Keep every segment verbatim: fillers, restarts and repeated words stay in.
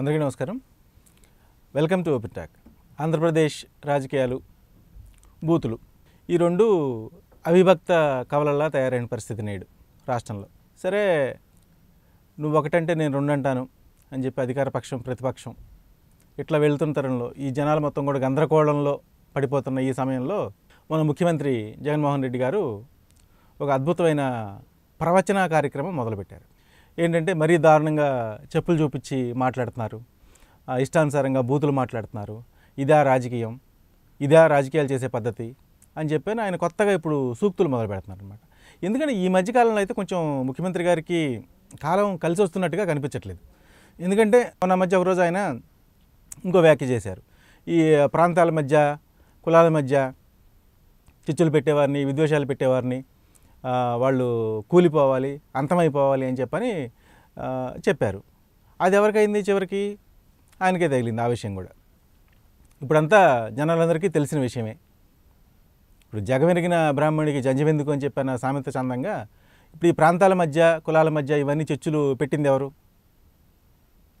అందరికీ నమస్కారం. Welcome to open talk. Andhra Pradesh రాజకీయాలు, బూతులు, ఈ రెండు అవిభక్త కవలలా తయారైన పరిస్థితి నేడు రాష్ట్రంలో. సరే, నువ్వు ఒకటంటే నేను రెండు అంటాను అని చెప్పి అధికార పక్షం, ప్రతిపక్షం ఇట్లా వెళ్తున్న తరంలో, ఈ జనాలు మొత్తం కూడా గందరగోళంలో పడిపోతున్న ఈ సమయంలో మన ముఖ్యమంత్రి జగన్మోహన్ రెడ్డి గారు ఒక అద్భుతమైన ప్రవచన కార్యక్రమం మొదలుపెట్టారు. ఏంటంటే, మరీ దారుణంగా చెప్పులు చూపించి మాట్లాడుతున్నారు, ఇష్టానుసారంగా బూతులు మాట్లాడుతున్నారు, ఇదా రాజకీయం, ఇదా రాజకీయాలు చేసే పద్ధతి అని చెప్పి ఆయన కొత్తగా ఇప్పుడు సూక్తులు మొదలు పెడుతున్నారు అనమాట. ఎందుకంటే ఈ మధ్యకాలంలో అయితే కొంచెం ముఖ్యమంత్రి గారికి కాలం కలిసి వస్తున్నట్టుగా కనిపించట్లేదు. ఎందుకంటే మొన్న మధ్య ఒకరోజు ఆయన ఇంకో వ్యాఖ్య చేశారు. ఈ ప్రాంతాల మధ్య, కులాల మధ్య చిచ్చులు పెట్టేవారిని, విద్వేషాలు పెట్టేవారిని, వాళ్ళు కూలిపోవాలి, అంతమైపోవాలి అని చెప్పని చెప్పారు. అది ఎవరికైంది? చివరికి ఆయనకే తగిలింది ఆ విషయం కూడా. ఇప్పుడంతా జనాలందరికీ తెలిసిన విషయమే. ఇప్పుడు జగమెరిగిన బ్రాహ్మణుడికి జంజమెందుకు అని చెప్పిన సామెత చందంగా ఇప్పుడు ఈ ప్రాంతాల మధ్య, కులాల మధ్య ఇవన్నీ చర్చలు పెట్టింది ఎవరు?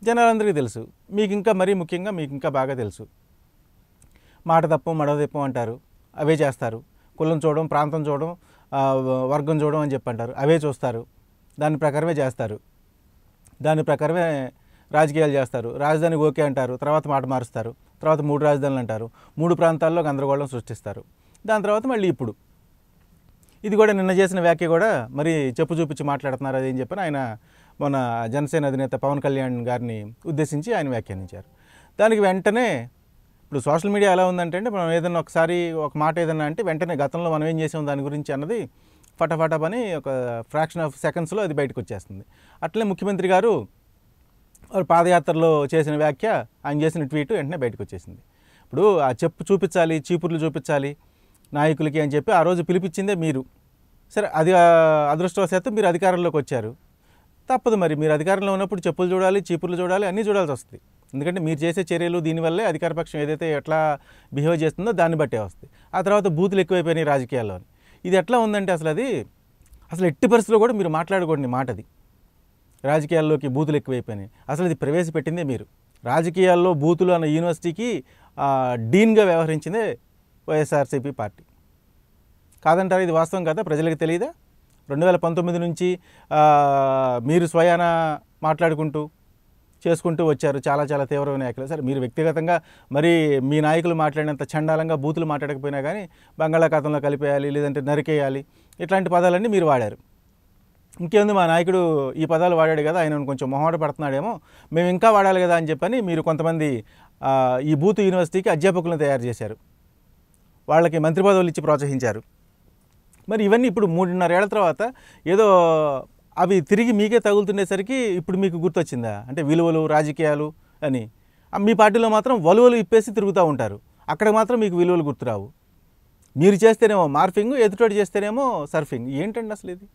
జనాలందరికీ తెలుసు. మీకు ఇంకా మరీ ముఖ్యంగా మీకు ఇంకా బాగా తెలుసు. మాట తప్పు, మడవ తప్పు అంటారు, అవే చేస్తారు. కులం చూడడం, ప్రాంతం చూడడం, వర్గం చూడడం అని చెప్పి అంటారు, అవే చూస్తారు, దాని ప్రకారమే చేస్తారు, దాని ప్రకారమే రాజకీయాలు చేస్తారు. రాజధాని ఓకే అంటారు, తర్వాత మాట మారుస్తారు, తర్వాత మూడు రాజధానులు అంటారు, మూడు ప్రాంతాల్లో గందరగోళం సృష్టిస్తారు. దాని తర్వాత మళ్ళీ ఇప్పుడు ఇది కూడా నిన్న చేసిన వ్యాఖ్య కూడా మరి చెప్పు చూపించి మాట్లాడుతున్నారు అదేం చెప్పని ఆయన మన జనసేన అధినేత పవన్ కళ్యాణ్ గారిని ఉద్దేశించి ఆయన వ్యాఖ్యానించారు. దానికి వెంటనే ఇప్పుడు సోషల్ మీడియా ఎలా ఉందంటే, మనం ఏదైనా ఒకసారి ఒక మాట ఏదైనా అంటే వెంటనే గతంలో మనం ఏం చేసాం దాని గురించి అన్నది ఫటాఫటా పని ఒక ఫ్రాక్షన్ ఆఫ్ సెకండ్స్లో అది బయటకు వచ్చేస్తుంది. అట్లే ముఖ్యమంత్రి గారు పాదయాత్రలో చేసిన వ్యాఖ్య, ఆయన చేసిన ట్వీట్ వెంటనే బయటకు వచ్చేసింది. ఇప్పుడు ఆ చెప్పు చూపించాలి, చీపుర్లు చూపించాలి నాయకులకి అని చెప్పి ఆ రోజు పిలిపించిందే మీరు. సరే, అది అదృష్టవశాత్తు మీరు అధికారంలోకి వచ్చారు, తప్పదు. మరి మీరు అధికారంలో ఉన్నప్పుడు చెప్పులు చూడాలి, చీపుర్లు చూడాలి, అన్నీ చూడాల్సి వస్తుంది. ఎందుకంటే మీరు చేసే చర్యలు దీనివల్లే అధికార పక్షం ఏదైతే ఎట్లా బిహేవ్ చేస్తుందో దాన్ని బట్టే వస్తుంది. ఆ తర్వాత బూతులు ఎక్కువైపోయినాయి రాజకీయాల్లో. ఇది ఎట్లా ఉందంటే అసలు అది అసలు ఎట్టి పరిస్థితుల్లో కూడా మీరు మాట్లాడకూడని మాట. అది రాజకీయాల్లోకి బూతులు ఎక్కువైపోయినాయి, అసలు ఇది ప్రవేశపెట్టిందే మీరు. రాజకీయాల్లో బూతులు అన్న యూనివర్సిటీకి డీన్గా వ్యవహరించిందే వైఎస్ఆర్సీపీ పార్టీ కాదంటారు. ఇది వాస్తవం కదా? ప్రజలకు తెలియదా? రెండు వేల పంతొమ్మిది నుంచి మీరు స్వయాన మాట్లాడుకుంటూ చేసుకుంటూ వచ్చారు చాలా చాలా తీవ్రమైన వ్యాఖ్యలు. సరే, మీరు వ్యక్తిగతంగా మరి మీ నాయకులు మాట్లాడినంత చండాలంగా బూతులు మాట్లాడకపోయినా కానీ బంగాళాఖాతంలో కలిపేయాలి, లేదంటే నరికేయాలి, ఇట్లాంటి పదాలన్నీ మీరు వాడారు. ఇంకేముంది, మా నాయకుడు ఈ పదాలు వాడాడు కదా, ఆయన కొంచెం మొహమాట పడుతున్నాడేమో, మేము ఇంకా వాడాలి కదా అని చెప్పని మీరు కొంతమంది ఈ బూతు యూనివర్సిటీకి అధ్యాపకులను తయారు చేశారు, వాళ్ళకి మంత్రి పదవులు ఇచ్చి ప్రోత్సహించారు. మరి ఇవన్నీ ఇప్పుడు మూడున్నరేళ్ల తర్వాత ఏదో అవి తిరిగి మీకే తగులుతుండేసరికి ఇప్పుడు మీకు గుర్తొచ్చిందా అంటే విలువలు, రాజకీయాలు అని. మీ పార్టీలో మాత్రం వలువలు ఇప్పేసి తిరుగుతూ ఉంటారు, అక్కడ మాత్రం మీకు విలువలు గుర్తురావు. మీరు చేస్తేనేమో మార్ఫింగ్, ఎదుటోటి చేస్తేనేమో సర్ఫింగ్. ఏంటండి అసలు ఇది?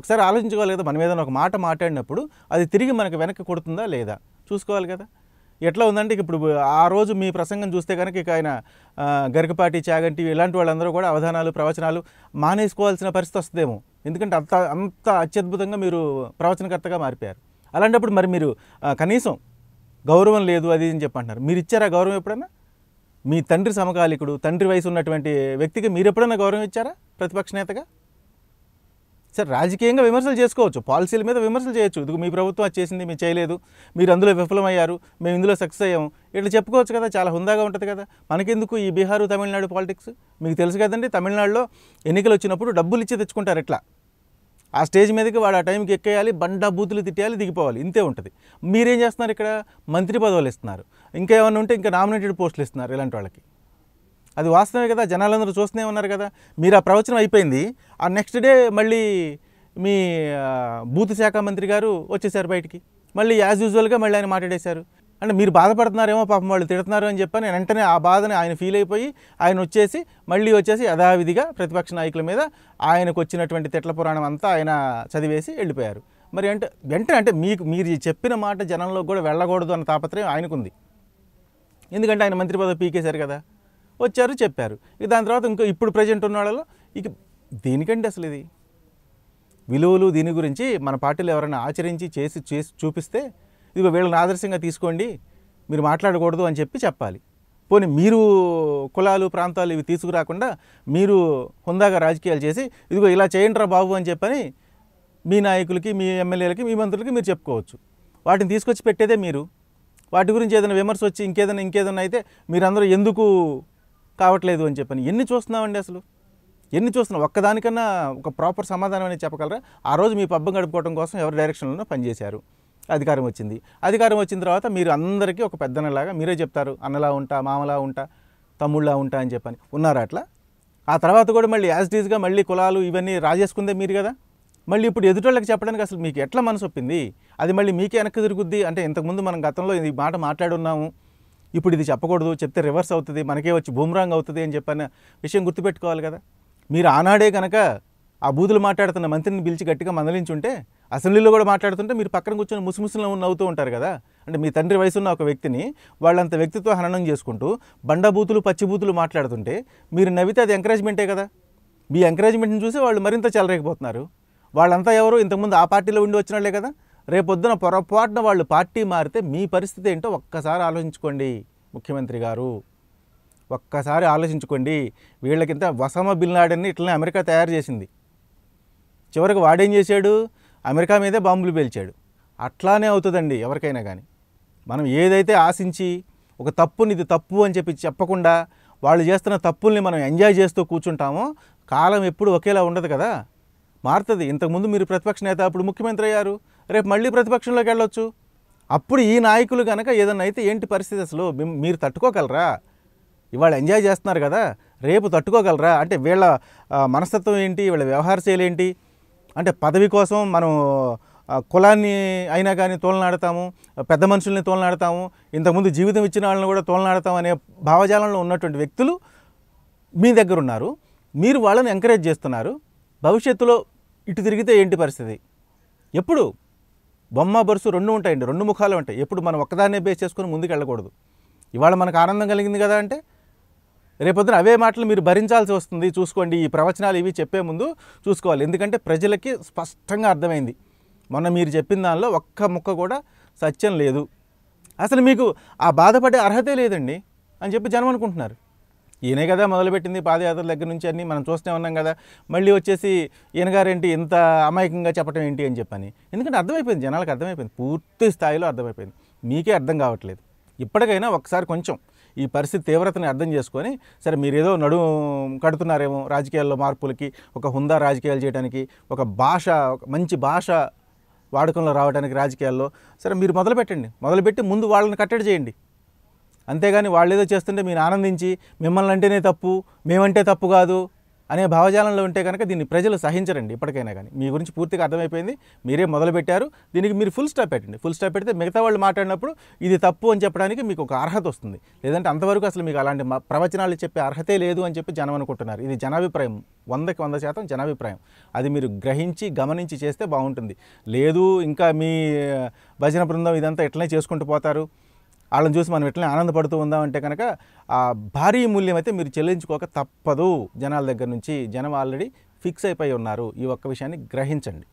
ఒకసారి ఆలోచించుకోవాలి కదా. మనం ఏదైనా ఒక మాట మాట్లాడినప్పుడు అది తిరిగి మనకు వెనక్కి కొడుతుందా లేదా చూసుకోవాలి కదా. ఎట్లా ఉందంటే ఇప్పుడు ఆ రోజు మీ ప్రసంగం చూస్తే కనుక ఇక ఆయన గరికపాటి, చాగంటి ఇలాంటి వాళ్ళందరూ కూడా అవధానాలు, ప్రవచనాలు మానేసుకోవాల్సిన పరిస్థితి వస్తుందేమో. ఎందుకంటే అంత అంత అత్యద్భుతంగా మీరు ప్రవచనకర్తగా మారిపోయారు. అలాంటప్పుడు మరి మీరు కనీసం గౌరవం లేదు అది అని చెప్పి అంటున్నారు. మీరు ఇచ్చారా గౌరవం ఎప్పుడన్నా? మీ తండ్రి సమకాలికుడు, తండ్రి వయసు ఉన్నటువంటి వ్యక్తికి మీరు ఎప్పుడన్నా గౌరవం ఇచ్చారా ప్రతిపక్ష నేతగా? సరే, రాజకీయంగా విమర్శలు చేసుకోవచ్చు, పాలసీల మీద విమర్శలు చేయొచ్చు. ఇది మీ ప్రభుత్వం అది చేసింది, మీరు చేయలేదు, మీరు అందులో విఫలమయ్యారు, మేము ఇందులో సక్సెస్ అయ్యాము, ఇట్లా చెప్పుకోవచ్చు కదా. చాలా హుందాగా ఉంటుంది కదా. మనకెందుకు ఈ బీహారు, తమిళనాడు పాలిటిక్స్? మీకు తెలుసు కదండి, తమిళనాడులో ఎన్నికలు వచ్చినప్పుడు డబ్బులు ఇచ్చి తెచ్చుకుంటారు. ఎట్లా ఆ స్టేజ్ మీదకి వాడు ఆ టైంకి ఎక్కేయాలి, బండా బూతులు తిట్టేయాలి, దిగిపోవాలి, ఇంతే ఉంటుంది. మీరేం చేస్తున్నారు? ఇక్కడ మంత్రి పదవులు ఇస్తున్నారు, ఇంకా ఏమన్నా ఉంటే ఇంకా నామినేటెడ్ పోస్టులు ఇస్తున్నారు ఇలాంటి వాళ్ళకి. అది వాస్తవమే కదా, జనాలందరూ చూస్తూనే ఉన్నారు కదా. మీరు ఆ ప్రవచనం అయిపోయింది, ఆ నెక్స్ట్ డే మళ్ళీ మీ బూతు శాఖ మంత్రి గారు వచ్చేసారు బయటికి, మళ్ళీ యాజ్ యూజువల్గా మళ్ళీ ఆయన మాట్లాడేశారు. అంటే మీరు బాధపడుతున్నారేమో, పాపం వాళ్ళు తిడుతున్నారు అని చెప్పి నేను వెంటనే ఆ బాధని ఆయన ఫీల్ అయిపోయి ఆయన వచ్చేసి మళ్ళీ వచ్చేసి యథావిధిగా ప్రతిపక్ష నాయకుల మీద ఆయనకు వచ్చినటువంటి తిట్ల పురాణం అంతా ఆయన చదివేసి వెళ్ళిపోయారు. మరి అంటే వెంటనే అంటే మీకు మీరు చెప్పిన మాట జనంలో కూడా వెళ్ళకూడదు అన్న తాపత్రయం ఆయనకుంది. ఎందుకంటే ఆయన మంత్రి పదవి పీకేశారు కదా, వచ్చారు, చెప్పారు. ఇక దాని తర్వాత ఇంకా ఇప్పుడు ప్రజెంట్ ఉన్న వాళ్ళలో ఇక దేనికండి అసలు ఇది? విలువలు దీని గురించి మన పార్టీలు ఎవరైనా ఆచరించి చేసి చేసి చూపిస్తే ఇదిగో వీళ్ళని ఆదర్శంగా తీసుకోండి మీరు మాట్లాడకూడదు అని చెప్పి చెప్పాలి. పోనీ మీరు కులాలు ప్రాంతాలు ఇవి తీసుకురాకుండా మీరు హుందాగా రాజకీయాలు చేసి ఇదిగో ఇలా చేయండిరా బాబు అని చెప్పని మీ నాయకులకి మీ ఎమ్మెల్యేలకి మీ మంత్రులకి మీరు చెప్పుకోవచ్చు. వాటిని తీసుకొచ్చి పెట్టేదే మీరు. వాటి గురించి ఏదైనా విమర్శ వచ్చి ఇంకేదైనా ఇంకేదైనా అయితే మీరందరూ ఎందుకు కావట్లేదు అని చెప్పని ఎన్ని చూస్తున్నామండి అసలు ఎన్ని చూస్తున్నాం. ఒక్కదానికన్నా ఒక ప్రాపర్ సమాధానం అనేది చెప్పగలరా? ఆ రోజు మీ పబ్బం గడుపుకోవడం కోసం ఎవరి డైరెక్షన్లోనో పనిచేశారు, అధికారం వచ్చింది. అధికారం వచ్చిన తర్వాత మీరు అందరికీ ఒక పెద్దన్నలాగా మీరే చెప్తారు అన్నలా ఉంటా మామలా ఉంటా తమ్ముళ్ళలా ఉంటా అని చెప్పని ఉన్నారు. అట్లా ఆ తర్వాత కూడా మళ్ళీ యాజ్ డీజ్గా మళ్ళీ కులాలు ఇవన్నీ రాజేసుకుందే మీరు కదా. మళ్ళీ ఇప్పుడు ఎదుటోళ్ళకి చెప్పడానికి అసలు మీకు ఎట్లా మనసు ఒప్పింది? అది మళ్ళీ మీకే వెనక్కి తిరుగుద్ది. అంటే ఇంతకుముందు మనం గతంలో ఈ మాట మాట్లాడున్నాము, ఇప్పుడు ఇది చెప్పకూడదు, చెప్తే రివర్స్ అవుతుంది, మనకే వచ్చి బూమ్రాంగ్ అవుతుంది అని చెప్పిన విషయం గుర్తుపెట్టుకోవాలి కదా. మీరు ఆనాడే కనుక ఆ బూతులు మాట్లాడుతున్న మంత్రిని పిలిచి గట్టిగా మందలించుంటే, అసెంబ్లీలో కూడా మాట్లాడుతుంటే మీరు పక్కన కూర్చొని ముసిముసిలో నవ్వుతూ ఉంటారు కదా. అంటే మీ తండ్రి వయసున్న ఒక వ్యక్తిని వాళ్ళంత వ్యక్తిత్వ హననం చేసుకుంటూ బండబూతులు పచ్చిబూతులు మాట్లాడుతుంటే మీరు నవ్వితే అది ఎంకరేజ్మెంటే కదా. మీ ఎంకరేజ్మెంట్ని చూసి వాళ్ళు మరింత చెలరేకపోతున్నారు. వాళ్ళంతా ఎవరు? ఇంతకుముందు ఆ పార్టీలో ఉండి వచ్చిన వాళ్ళే కదా. రేపొద్దున పొరపాటున వాళ్ళు పార్టీ మారితే మీ పరిస్థితి ఏంటో ఒక్కసారి ఆలోచించుకోండి ముఖ్యమంత్రి గారు, ఒక్కసారి ఆలోచించుకోండి. వీళ్ళకింత వసామా బిన్ లాడెన్ని ఇట్లనే అమెరికా తయారు చేసింది. చివరికి వాడేం చేశాడు? అమెరికా మీదే బాంబులు పేల్చాడు. అట్లానే అవుతుందండి ఎవరికైనా కానీ. మనం ఏదైతే ఆశించి ఒక తప్పుని ఇది తప్పు అని చెప్పి చెప్పకుండా వాళ్ళు చేస్తున్న తప్పుల్ని మనం ఎంజాయ్ చేస్తూ కూర్చుంటామో కాలం ఎప్పుడు ఒకేలా ఉండదు కదా, మారుతుంది. ఇంతకుముందు మీరు ప్రతిపక్ష నేత, అప్పుడు ముఖ్యమంత్రి అయ్యారు, రేపు మళ్ళీ ప్రతిపక్షంలోకి వెళ్ళొచ్చు. అప్పుడు ఈ నాయకులు కనుక ఏదన్నా అయితే ఏంటి పరిస్థితి? అసలు మీరు తట్టుకోగలరా? ఇవాళ ఎంజాయ్ చేస్తున్నారు కదా, రేపు తట్టుకోగలరా? అంటే వీళ్ళ మనస్తత్వం ఏంటి, వీళ్ళ వ్యవహార శైలి ఏంటి? అంటే పదవి కోసం మనం కులాన్ని అయినా కానీ తోలనాడతాము, పెద్ద మనుషుల్ని తోలనాడతాము, ఇంతకుముందు జీవితం ఇచ్చిన వాళ్ళని కూడా తోలనాడతాం అనే భావజాలంలో ఉన్నటువంటి వ్యక్తులు మీ దగ్గర ఉన్నారు. మీరు వాళ్ళని ఎంకరేజ్ చేస్తున్నారు. భవిష్యత్తులో ఇటు తిరిగితే ఏంటి పరిస్థితి? ఎప్పుడు బొమ్మ బరుసు రెండు ఉంటాయండి, రెండు ముఖాలు ఉంటాయి. ఎప్పుడు మనం ఒక్కదాన్నే బేస్ చేసుకొని ముందుకు వెళ్ళకూడదు. ఇవాళ మనకు ఆనందం కలిగింది కదా అంటే రేపొద్దున అవే మాటలు మీరు భరించాల్సి వస్తుంది. చూసుకోండి, ఈ ప్రవచనాలు ఇవి చెప్పే ముందు చూసుకోవాలి. ఎందుకంటే ప్రజలకి స్పష్టంగా అర్థమైంది మొన్న మీరు చెప్పిన దానిలో ఒక్క ముక్క కూడా సత్యం లేదు, అసలు మీకు ఆ బాధపడే అర్హతే లేదండి అని చెప్పి జనం అనుకుంటున్నారు. ఈయనే కదా మొదలుపెట్టింది పాదయాత్ర దగ్గర నుంచి అన్నీ మనం చూస్తూనే ఉన్నాం కదా. మళ్ళీ వచ్చేసి ఈయనగారేంటి ఇంత అమాయకంగా చెప్పడం ఏంటి అని చెప్పని, ఎందుకంటే అర్థమైపోయింది జనాలకు, అర్థమైపోయింది పూర్తి స్థాయిలో అర్థమైపోయింది. మీకే అర్థం కావట్లేదు. ఇప్పటికైనా ఒకసారి కొంచెం ఈ పరిస్థితి తీవ్రతని అర్థం చేసుకొని, సరే మీరేదో నడు కడుతున్నారేమో రాజకీయాల్లో మార్పులకి, ఒక హుందా రాజకీయాలు చేయడానికి, ఒక భాష మంచి భాష వాడకంలో రావడానికి రాజకీయాల్లో, సరే మీరు మొదలుపెట్టండి. మొదలుపెట్టి ముందు వాళ్ళని కట్టడి చేయండి. అంతేగాని వాళ్ళు ఏదో చేస్తుంటే మీరు ఆనందించి మిమ్మల్ని అంటేనే తప్పు, మేమంటే తప్పు కాదు అనే భావజాలంలో ఉంటే కనుక దీన్ని ప్రజలు సహించరండి ఇప్పటికైనా కానీ. మీ గురించి పూర్తిగా అర్థమైపోయింది, మీరే మొదలుపెట్టారు, దీనికి మీరు ఫుల్ స్టాప్ పెట్టండి. ఫుల్ స్టాప్ పెడితే మిగతా వాళ్ళు మాట్లాడినప్పుడు ఇది తప్పు అని చెప్పడానికి మీకు ఒక అర్హత వస్తుంది. లేదంటే అంతవరకు అసలు మీకు అలాంటి ప్రవచనాలు చెప్పే అర్హతే లేదు అని చెప్పి జనం అనుకుంటున్నారు. ఇది జనాభిప్రాయం, వందకి వంద శాతం జనాభిప్రాయం. అది మీరు గ్రహించి గమనించి చేస్తే బాగుంటుంది. లేదు ఇంకా మీ భజన బృందం ఇదంతా ఇట్లనే చేసుకుంటూ పోతారు, వాళ్ళని చూసి మనం ఎట్లా ఆనందపడుతూ ఉందామంటే కనుక ఆ భారీ మూల్యం అయితే మీరు చెల్లించుకోక తప్పదు. జనాల దగ్గర నుంచి జనం ఆల్రెడీ ఫిక్స్ అయిపోయి ఉన్నారు. ఈ ఒక్క విషయాన్ని గ్రహించండి.